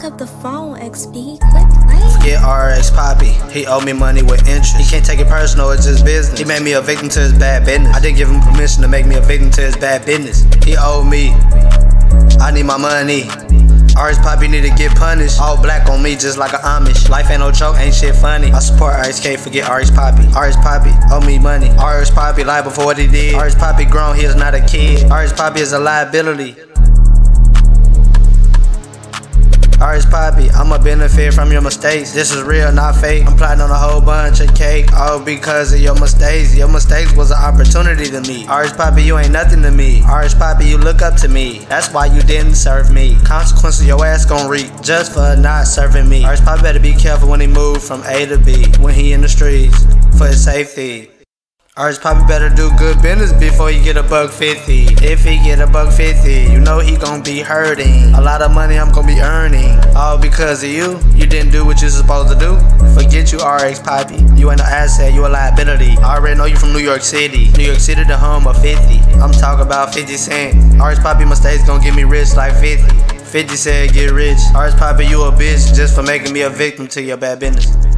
Pick up the phone, XP. Get Rx Papi. He owed me money with interest. He can't take it personal, it's his business. He made me a victim to his bad business. I didn't give him permission to make me a victim to his bad business. He owed me. I need my money. Rx Papi need to get punished. All black on me just like an Amish. Life ain't no joke, ain't shit funny. I support RxK, forget Rx Papi. Rx Papi owe me money. Rx Papi lied before what he did. Rx Papi grown, he is not a kid. Rx Papi is a liability. Rx Papi, I'ma benefit from your mistakes. This is real, not fake. I'm plotting on a whole bunch of cake, all because of your mistakes. Your mistakes was an opportunity to me. Rx Papi, you ain't nothing to me. Rx Papi, you look up to me. That's why you didn't serve me. Consequences your ass gon' reap just for not serving me. Rx Papi better be careful when he move from A to B, when he in the streets for his safety. Rx Papi better do good business before he get a $1.50. If he get a $1.50, you know he gon' be hurting. A lot of money I'm gon' be earning, all because of you. You didn't do what you supposed to do. Forget you, Rx Papi. You ain't no asset, you a liability. I already know you from New York City. New York City the home of 50. I'm talking about 50 Cent. Rx Papi mistakes gon' get me rich like 50. 50 said get rich. Rx Papi, you a bitch just for making me a victim to your bad business.